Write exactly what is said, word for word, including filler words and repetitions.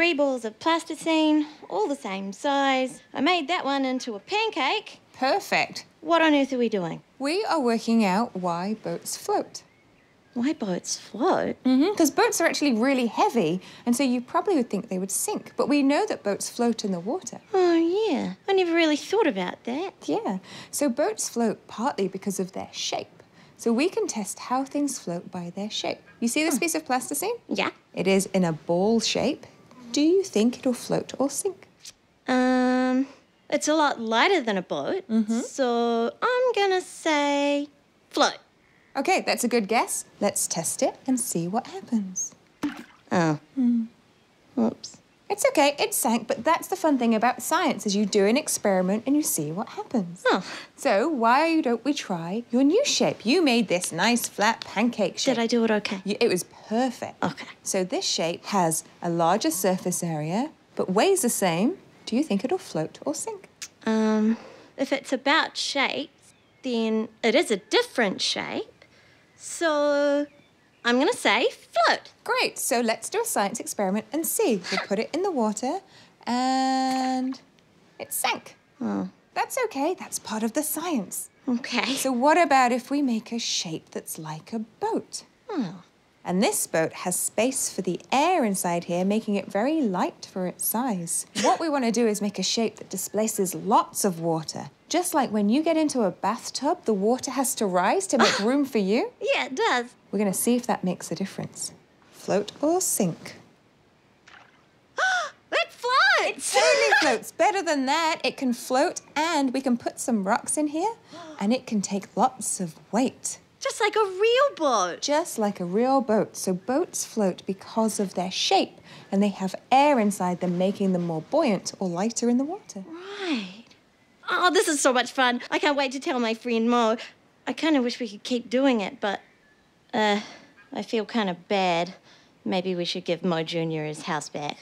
three balls of plasticine, all the same size. I made that one into a pancake. Perfect. What on earth are we doing? We are working out why boats float. Why boats float? Mm-hmm, because boats are actually really heavy, and so you probably would think they would sink. But we know that boats float in the water. Oh, yeah. I never really thought about that. Yeah. So boats float partly because of their shape. So we can test how things float by their shape. You see this piece of plasticine? Yeah. It is in a ball shape. Do you think it'll float or sink? Um, it's a lot lighter than a boat, mm-hmm. so I'm gonna say float. Okay, that's a good guess. Let's test it and see what happens. Oh. Mm. Oops. It's okay, it sank, but that's the fun thing about science, is you do an experiment and you see what happens. Oh. So why don't we try your new shape? You made this nice flat pancake shape. Did I do it okay? You, it was perfect. Okay. So this shape has a larger surface area, but weighs the same. Do you think it'll float or sink? Um, if it's about shapes, then it is a different shape. So I'm going to say float. Great. So let's do a science experiment and see. We put it in the water and it sank. Oh. That's OK. That's part of the science. OK. So what about if we make a shape that's like a boat? Oh. And this boat has space for the air inside here, making it very light for its size. What we want to do is make a shape that displaces lots of water. Just like when you get into a bathtub, the water has to rise to make room for you. Yeah, it does. We're going to see if that makes a difference. Float or sink? It floats! It totally floats. Better than that, it can float, and we can put some rocks in here, and it can take lots of weight. Just like a real boat. Just like a real boat. So boats float because of their shape, and they have air inside them, making them more buoyant or lighter in the water. Right. Oh, this is so much fun. I can't wait to tell my friend Moe. I kind of wish we could keep doing it, but uh, I feel kind of bad. Maybe we should give Moe Junior his house back.